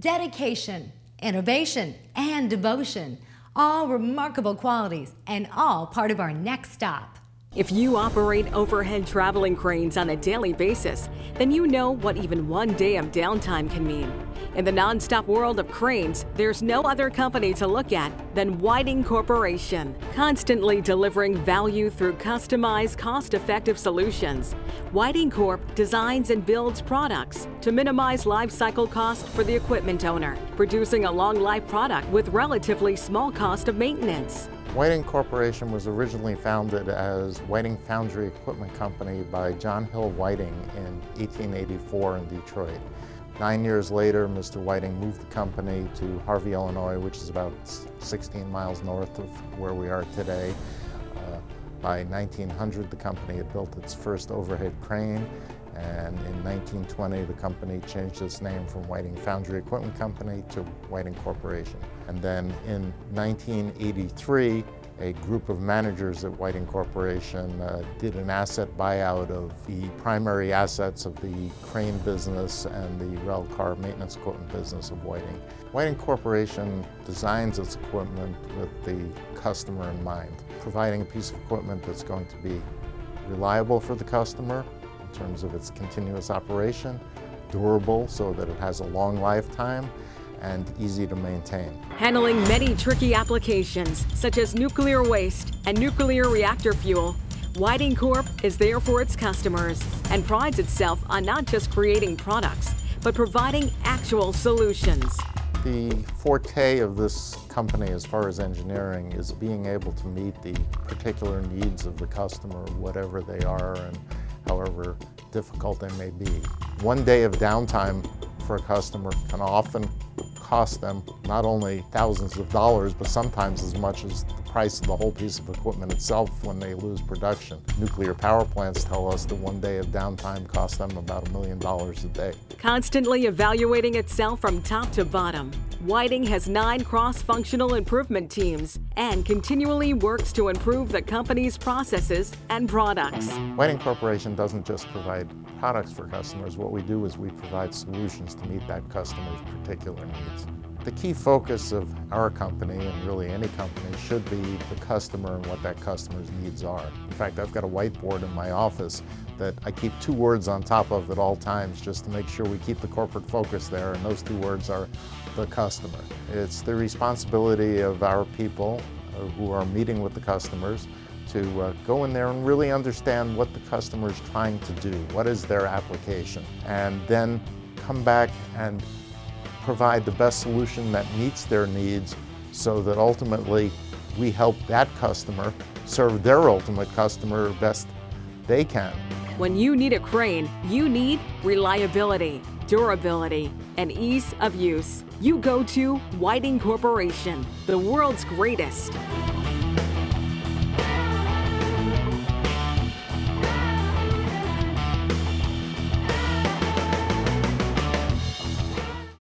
Dedication, innovation, and devotion, all remarkable qualities and all part of our next stop. If you operate overhead traveling cranes on a daily basis, then you know what even one day of downtime can mean. In the nonstop world of cranes, there's no other company to look at than Whiting Corporation, constantly delivering value through customized, cost-effective solutions. Whiting Corp designs and builds products to minimize life cycle cost for the equipment owner, producing a long-life product with relatively small cost of maintenance. Whiting Corporation was originally founded as Whiting Foundry Equipment Company by John Hill Whiting in 1884 in Detroit. 9 years later, Mr. Whiting moved the company to Harvey, Illinois, which is about 16 miles north of where we are today. By 1900, the company had built its first overhead crane, and in 1920, the company changed its name from Whiting Foundry Equipment Company to Whiting Corporation. And then in 1983, a group of managers at Whiting Corporation did an asset buyout of the primary assets of the crane business and the rail car maintenance equipment business of Whiting. Whiting Corporation designs its equipment with the customer in mind, providing a piece of equipment that's going to be reliable for the customer in terms of its continuous operation, durable so that it has a long lifetime, and easy to maintain. Handling many tricky applications, such as nuclear waste and nuclear reactor fuel, Whiting Corp is there for its customers and prides itself on not just creating products, but providing actual solutions. The forte of this company, as far as engineering, is being able to meet the particular needs of the customer, whatever they are and however difficult they may be. One day of downtime for a customer can often cost them not only thousands of dollars, but sometimes as much as the price of the whole piece of equipment itself when they lose production. Nuclear power plants tell us that one day of downtime costs them about $1 million a day. Constantly evaluating itself from top to bottom, Whiting has 9 cross-functional improvement teams and continually works to improve the company's processes and products. Whiting Corporation doesn't just provide products for customers. What we do is we provide solutions to meet that customer's particular needs. The key focus of our company, and really any company, should be the customer and what that customer's needs are. In fact, I've got a whiteboard in my office that I keep 2 words on top of at all times just to make sure we keep the corporate focus there, and those 2 words are the customer. It's the responsibility of our people who are meeting with the customers to go in there and really understand what the customer is trying to do, what is their application, and then come back and provide the best solution that meets their needs so that ultimately we help that customer serve their ultimate customer best they can. When you need a crane, you need reliability, durability, and ease of use. You go to Whiting Corporation, the world's greatest.